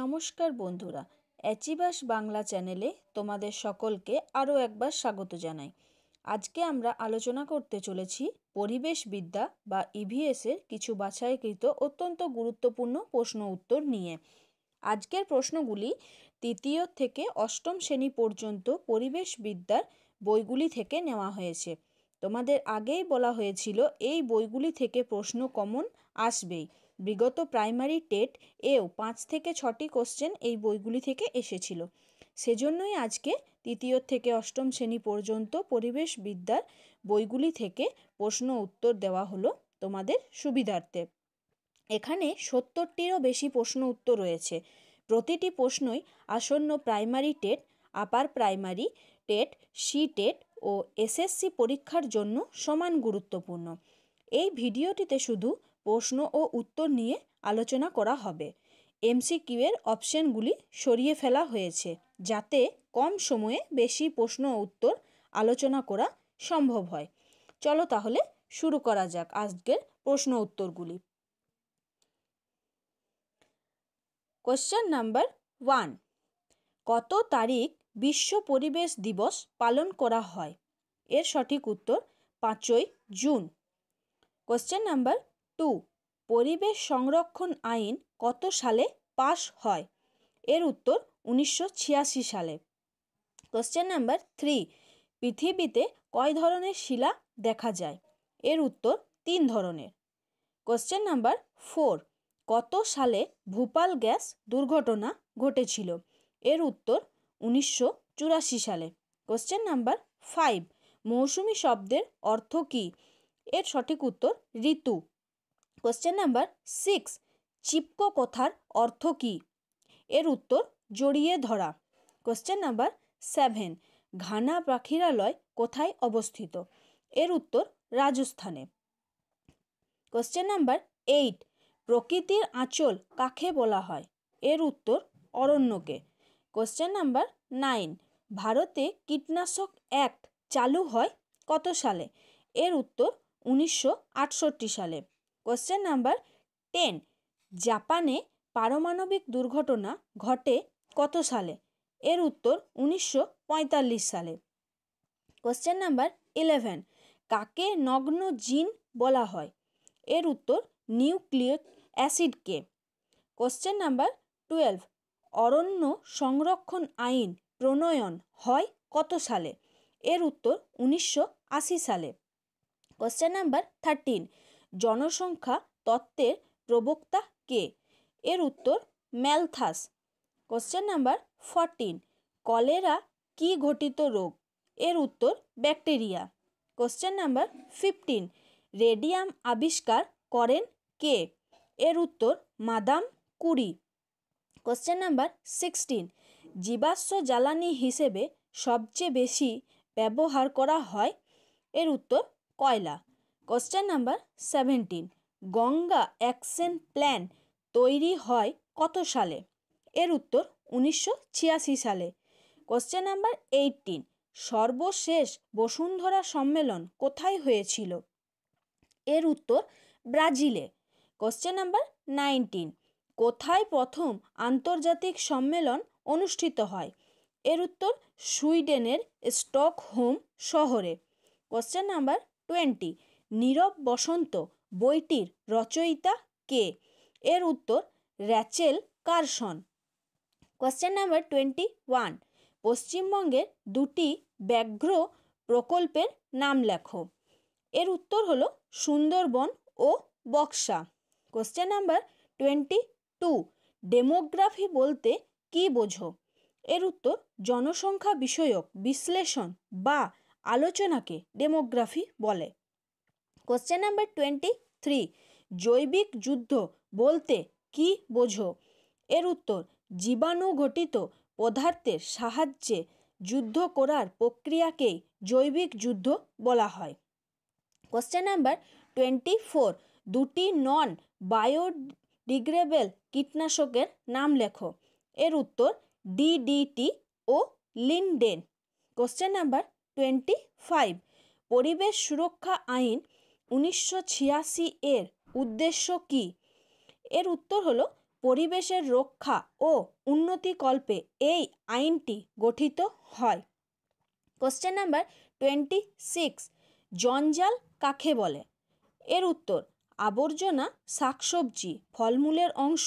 নমস্কার বন্ধুরা, অ্যাচিভাস বাংলা চ্যানেলে তোমাদের সকলকে আরও একবার স্বাগত জানাই। আজকে আমরা আলোচনা করতে চলেছি পরিবেশবিদ্যা বা ইভিএসের কিছু বাছাইকৃত অত্যন্ত গুরুত্বপূর্ণ প্রশ্ন উত্তর নিয়ে। আজকের প্রশ্নগুলি তৃতীয় থেকে অষ্টম শ্রেণী পর্যন্ত পরিবেশবিদ্যার বইগুলি থেকে নেওয়া হয়েছে। তোমাদের আগেই বলা হয়েছিল এই বইগুলি থেকে প্রশ্ন কমন আসবেই। বিগত প্রাইমারি টেট এও 5 থেকে 6টি কোশ্চেন এই বইগুলি থেকে এসেছিল। সেজন্যই আজকে তৃতীয় থেকে অষ্টম শ্রেণী পর্যন্ত পরিবেশবিদ্যার বইগুলি থেকে প্রশ্ন উত্তর দেওয়া হলো তোমাদের সুবিধার্থে। এখানে 70টিরও বেশি প্রশ্ন উত্তর রয়েছে। প্রতিটি প্রশ্নই আসন্ন primary TET, upper primary TET, C TET ও এসএসসি পরীক্ষার জন্য সমান গুরুত্বপূর্ণ। এই ভিডিওটিতে শুধু প্রশ্ন ও উত্তর নিয়ে আলোচনা করা হবে। এমসিকিউ এর অপশনগুলি সরিয়ে ফেলা হয়েছে যাতে কম সময়ে বেশি প্রশ্ন ও উত্তর আলোচনা করা সম্ভব হয়। চলো তাহলে শুরু করা যাক আজকের প্রশ্ন উত্তরগুলি। কোশ্চেন নাম্বার 1, কত তারিখ বিশ্ব পরিবেশ দিবস পালন করা হয়? এর সঠিক উত্তর 5ই জুন। কোশ্চেন নাম্বার 2, পরিবেশ সংরক্ষণ আইন কত সালে পাশ হয়? এর উত্তর 1986 সালে। কোশ্চেন নাম্বার 3, পৃথিবীতে কয় ধরনের শিলা দেখা যায়? এর উত্তর 3 ধরনের। কোশ্চেন নাম্বার 4, কত সালে ভোপাল গ্যাস দুর্ঘটনা ঘটেছিল? এর উত্তর 1984 সালে। কোশ্চেন নাম্বার 5, মৌসুমি শব্দের অর্থ কী? এর সঠিক উত্তর ঋতু। কোশ্চেন নাম্বার 6, চিপকো কথার অর্থ কী? এর উত্তর জড়িয়ে ধরা। কোশ্চেন নাম্বার 7, ঘানা পাখিরালয় কোথায় অবস্থিত? এর উত্তর রাজস্থানে। কোশ্চেন নাম্বার 8, প্রকৃতির আঁচল কাকে বলা হয়? এর উত্তর অরণ্যকে। কোশ্চেন নাম্বার 9, ভারতে কীটনাশক অ্যাক্ট চালু হয় কত সালে? এর উত্তর 1968 সালে। কোশ্চেন নাম্বার 10, জাপানে পারমাণবিক দুর্ঘটনা ঘটে কত সালে? এর উত্তর 1945 সালে। কোশ্চেন নাম্বার 11, কাকে নগ্ন জিন বলা হয়? এর উত্তর নিউক্লিক অ্যাসিডকে। কোশ্চেন নাম্বার 12, অরণ্য সংরক্ষণ আইন প্রণয়ন হয় কত সালে? এর উত্তর 1980 সালে। কোশ্চেন নাম্বার 13, জনসংখ্যা তত্ত্বের প্রবক্তা কে? এর উত্তর ম্যালথাস। কোশ্চেন নাম্বার 14, কলেরা কি ঘটিত রোগ? এর উত্তর ব্যাকটেরিয়া। কোশ্চেন নাম্বার 15, রেডিয়াম আবিষ্কার করেন কে? এর উত্তর মাদাম কুরি। কোশ্চেন নাম্বার 16, জীবাশ্ম জ্বালানি হিসেবে সবচেয়ে বেশি ব্যবহার করা হয়? এর উত্তর কয়লা। Question number 17, Ganga action plan তৈরি হয় কত সালে? এর উত্তর 1986 সালে। কোশ্চেন নাম্বার 18, সর্বশেষ বসুন্ধরা সম্মেলন কোথায় হয়েছিল? এর উত্তর ব্রাজিলে। কোশ্চেন নাম্বার 19, কোথায় প্রথম আন্তর্জাতিক সম্মেলন অনুষ্ঠিত হয়? এর উত্তর সুইডেনের স্টকহোম শহরে। কোশ্চেন নাম্বার 20, নীরব বসন্ত বইটির রচয়িতা কে? এর উত্তর র্যাচেল কারসন। কোশ্চেন নাম্বার 21, পশ্চিমবঙ্গের 2টি ব্যাঘ্র প্রকল্পের নাম লেখো। এর উত্তর হলো সুন্দরবন ও বক্সা। কোশ্চেন নাম্বার 22, ডেমোগ্রাফি বলতে কি বোঝো? এর উত্তর জনসংখ্যা বিষয়ক বিশ্লেষণ বা আলোচনাকে ডেমোগ্রাফি বলে। কোশ্চেন নাম্বার 23, জৈবিক যুদ্ধ বলতে কি বোঝো? এর উত্তর জীবাণু ঘটিত পদার্থের সাহায্যে যুদ্ধ করার প্রক্রিয়াকেই জৈবিক যুদ্ধ বলা হয়। কোশ্চেন নাম্বার 24, 2টি নন বায়োডিগ্রেডেবল কীটনাশকের নাম লেখো। এর উত্তর ডিডিটি ও লিনডেন। কোশ্চেন নাম্বার 25, পরিবেশ সুরক্ষা আইন 1986 এর উদ্দেশ্য কী? এর উত্তর হলো পরিবেশের রক্ষা ও উন্নতিকল্পে এই আইনটি গঠিত হয়। কোশ্চেন নাম্বার 26, জঞ্জাল কাকে বলে? এর উত্তর, আবর্জনা, শাকসবজি, ফলমূলের অংশ,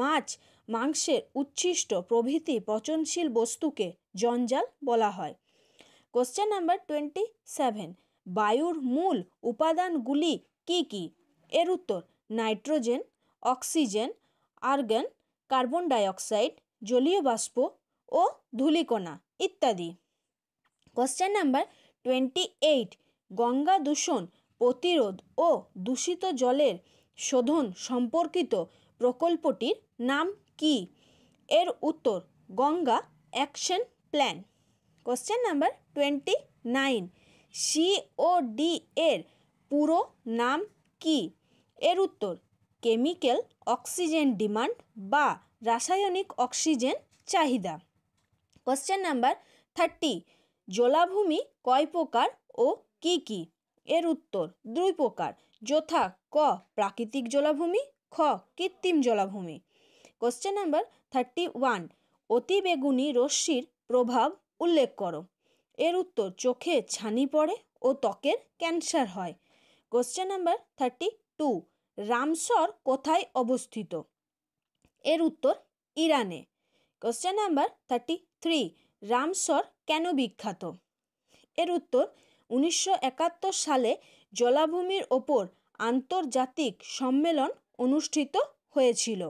মাছ, মাংসের উচ্ছিষ্ট প্রভৃতি পচনশীল বস্তুকে জঞ্জাল বলা হয়। কোশ্চেন নাম্বার 27, বায়ুর মূল উপাদানগুলি কি কি? এর উত্তর, nitrogen, oxygen, argon, carbon dioxide, জলীয় বাষ্প ও ধূলিকণা ইত্যাদি। কোশ্চেন নাম্বার 28, গঙ্গা দূষণ প্রতিরোধ ও দূষিত জলের শোধন সম্পর্কিত প্রকল্পটির নাম কি? এর উত্তর, Ganga action plan. Question number 29, COD এর পুরো নাম কি? এর উত্তর, কেমিক্যাল অক্সিজেন ডিমান্ড বা রাসায়নিক অক্সিজেন চাহিদা। কোশ্চেন নাম্বার 30, জলাভূমি কয় প্রকার ও কি কি? এর উত্তর, দুই প্রকার, যথা ক প্রাকৃতিক জলাভূমি, খ কৃত্রিম জলাভূমি। কোশ্চেন নাম্বার 31, অতিবেগুনি রশ্মির প্রভাব উল্লেখ করো। এর উত্তর, চোখে ছানি পড়ে ও ত্বকের ক্যান্সার হয়। কোশ্চেন নাম্বার 32, রামসর কোথায় অবস্থিত? এর উত্তর, ইরানে। কোশ্চেন নাম্বার 33, রামসর কেন বিখ্যাত? এর উত্তর, 1971 সালে জলাভূমির ওপর আন্তর্জাতিক সম্মেলন অনুষ্ঠিত হয়েছিল।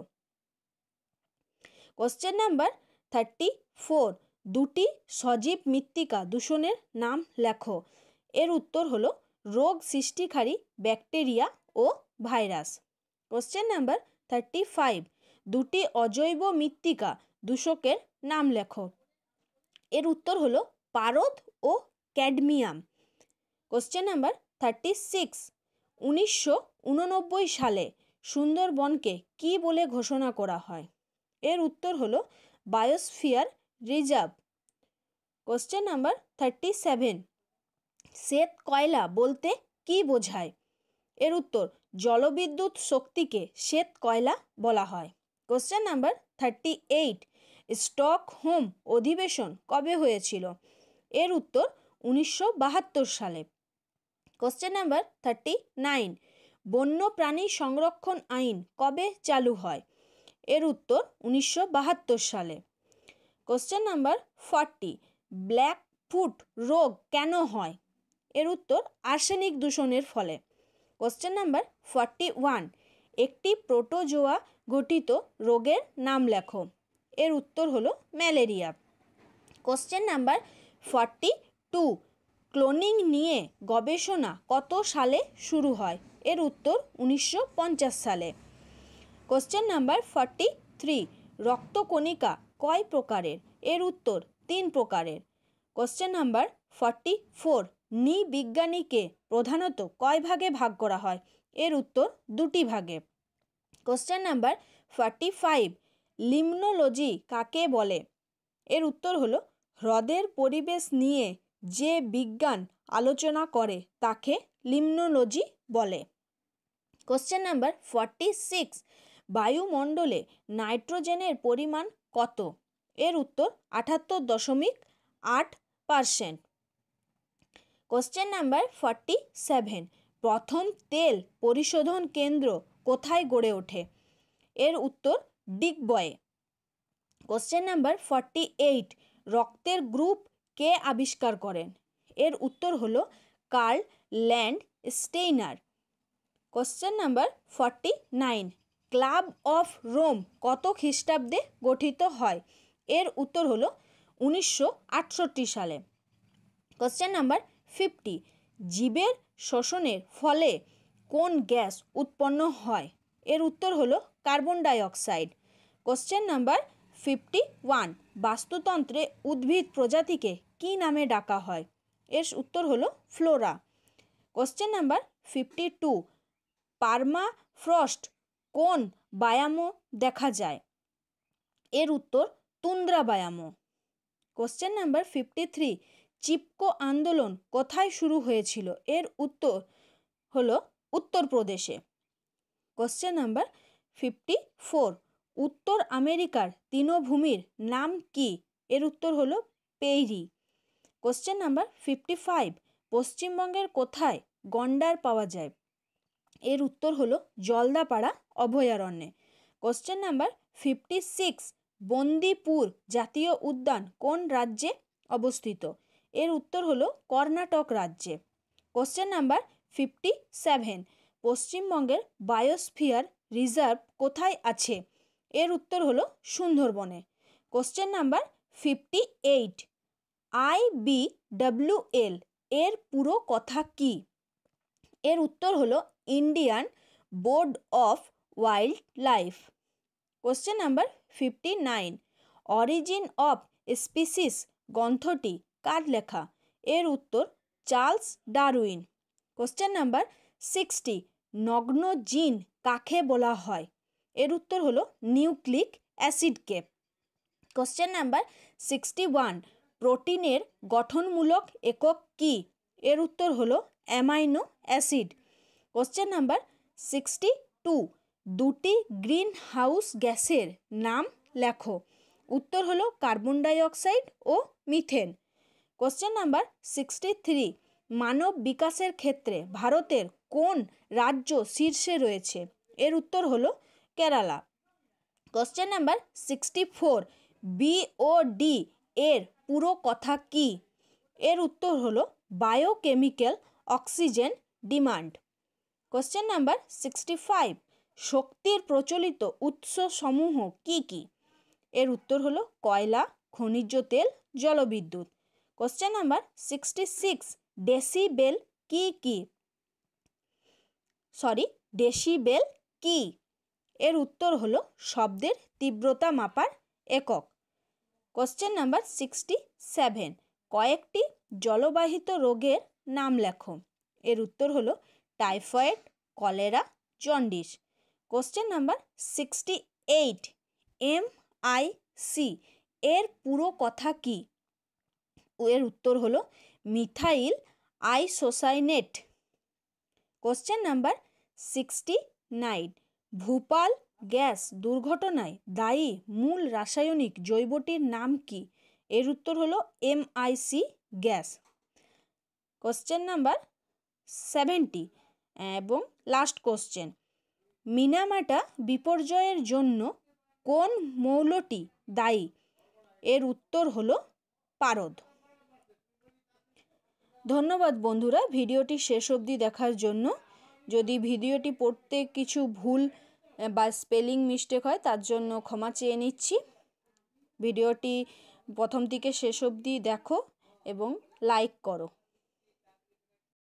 কোশ্চেন নাম্বার 34, দুটি সজীব মৃত্তিকা দূষণের নাম লেখো। এর উত্তর হলো, রোগ সৃষ্টিকারী ব্যাকটেরিয়া ও ভাইরাস। কোশ্চেন নাম্বার 35, দুটি অজৈব মৃত্তিকা দূষকের নাম লেখো। এর উত্তর হলো, পারদ ও ক্যাডমিয়াম। কোশ্চেন নাম্বার 36, 1989 সালে সুন্দরবনকে কি বলে ঘোষণা করা হয়? এর উত্তর হলো, বায়োস্ফিয়ার রিজার্ভ। কোশ্চেন নাম্বার 37, শ্বেত কয়লা বলতে কি বোঝায়? এর উত্তর, জলবিদ্যুৎ শক্তিকে শ্বেত কয়লা বলা হয়। কোশ্চেন নাম্বার 38, স্টকহোম অধিবেশন কবে হয়েছিল? এর উত্তর, 1972 সালে। কোশ্চেন নাম্বার 39, বন্যপ্রাণী সংরক্ষণ আইন কবে চালু হয়? এর উত্তর, 1972 সালে। কোশ্চেন নাম্বার 40, ব্ল্যাক ফুট রোগ কেন হয়? এর উত্তর, আর্সেনিক দূষণের ফলে। কোশ্চেন নাম্বার 41, একটি প্রোটোজোয়া গঠিত রোগের নাম লেখো। এর উত্তর হলো, ম্যালেরিয়া। কোশ্চেন নাম্বার 42, ক্লোনিং নিয়ে গবেষণা কত সালে শুরু হয়? এর উত্তর, 1950 সালে। কোশ্চেন নাম্বার 43, রক্তকণিকা কয় প্রকারের? এর উত্তর, 3 প্রকারের। কোশ্চেন নাম্বার 44, নৃবিজ্ঞানীকে প্রধানত কয় ভাগে ভাগ করা হয়? এর উত্তর, 2টি ভাগে। কোশ্চেন নাম্বার 45, লিমনোলজি কাকে বলে? এর উত্তর হলো, হ্রদের পরিবেশ নিয়ে যে বিজ্ঞান আলোচনা করে তাকে লিমনোলজি বলে। কোশ্চেন নাম্বার 46, বায়ুমণ্ডলে নাইট্রোজেনের পরিমাণ কত? এর উত্তর, 78.8%। কোশ্চেন নাম্বার 47, প্রথম তেল পরিশোধন কেন্দ্র কোথায় গড়ে ওঠে? এর উত্তর, ডিগবয়ে। কোশ্চেন নাম্বার 48, রক্তের গ্রুপ কে আবিষ্কার করেন? এর উত্তর হল, Karl Landsteiner. Question number 49, Club of Rome কত খ্রিস্টাব্দে গঠিত হয়? এর উত্তর হল, 1968 সালে। কোশ্চেন নাম্বার 50, জীবের শ্বসনের ফলে কোন গ্যাস উৎপন্ন হয়? এর উত্তর হলো, কার্বন ডাইঅক্সাইড। কোশ্চেন নাম্বার 51, বাস্তুতন্ত্রে উদ্ভিদ প্রজাতিকে কি নামে ডাকা হয়? এর উত্তর হলো, ফ্লোরা। কোশ্চেন নাম্বার 52, পারমাফ্রস্ট কোন বায়ামও দেখা যায়? এর উত্তর, তুন্দ্রা বায়ামও। কোশ্চেন নাম্বার 53, চিপকো আন্দোলন কোথায় শুরু হয়েছিল? এর উত্তর হলো, উত্তরপ্রদেশে। কোশ্চেন নাম্বার 54, উত্তর আমেরিকার তৃণভূমির নাম কি? এর উত্তর হলো পেইরি। কোশ্চেন নাম্বার 55, পশ্চিমবঙ্গের কোথায় গন্ডার পাওয়া যায়? এর উত্তর হলো জলদাপাড়া অভয়ারণ্যে। কোশ্চেন নাম্বার 56, বন্দিপুর জাতীয় উদ্যান কোন রাজ্যে অবস্থিত? এর উত্তর হলো কর্ণাটক রাজ্যে। কোশ্চেন নাম্বার 57, পশ্চিমবঙ্গের বায়োস্ফিয়ার রিজার্ভ কোথায় আছে? এর উত্তর হলো সুন্দরবনে। কোশ্চেন নাম্বার 58, IBWL এর পুরো কথা কি? এর উত্তর হলো Indian board of wild life. Question number 59, Origin of species গ্রন্থটি কার লেখা? এর উত্তর চার্লস ডারউইন। কোশ্চেন নাম্বার 60, নগ্ন জিন কাকে বলা হয়? এর উত্তর হলো নিউক্লিক অ্যাসিডকে। কোশ্চেন নাম্বার 61, প্রোটিনের গঠনমূলক একক কি? এর উত্তর হলো অ্যামাইনো অ্যাসিড। কোশ্চেন নাম্বার 62, দুটি গ্রিন হাউস গ্যাসের নাম লেখো। উত্তর হলো কার্বন ডাইঅক্সাইড ও মিথেন। কোশ্চেন নাম্বার 63, মানব বিকাশের ক্ষেত্রে ভারতের কোন রাজ্য শীর্ষে রয়েছে? এর উত্তর হলো কেরালা। কোশ্চেন নাম্বার 64, BOD এর পুরো কথা কি? এর উত্তর হলো biochemical oxygen demand. Question number 65, শক্তির প্রচলিত উৎসসমূহ কি কি? এর উত্তর হলো কয়লা, খনিজ তেল, জলবিদ্যুৎ। কোশ্চেন নাম্বার 66, ডেসিবেল কি কি? ডেসিবেল কি? এর উত্তর হলো শব্দের তীব্রতা মাপার একক। কোশ্চেন নাম্বার 67, কয়েকটি জলবাহিত রোগের নাম লেখো। এর উত্তর হলো typhoid, cholera, jaundice. Question number 68, MIC এর পুরো কথা কি? এর উত্তর হলো methyl isocyanate. Question number 69, Bhopal gas দুর্ঘটনায় দায়ী মূল রাসায়নিক জৈবটির নাম কি? এর উত্তর হলো MIC গ্যাস। কোশ্চেন নাম্বার 70 এবং লাস্ট কোশ্চেন, মিনামাটা বিপর্যয়ের জন্য কোন মৌলটি দায়ী? এর উত্তর হলো পারদ। ধন্যবাদ বন্ধুরা ভিডিওটি শেষ অবধি দেখার জন্য। যদি ভিডিওটি পড়তে কিছু ভুল বা স্পেলিং মিস্টেক হয় তার জন্য ক্ষমা চেয়ে নিচ্ছি। ভিডিওটি প্রথম থেকে শেষ অবধি দেখো এবং লাইক করো।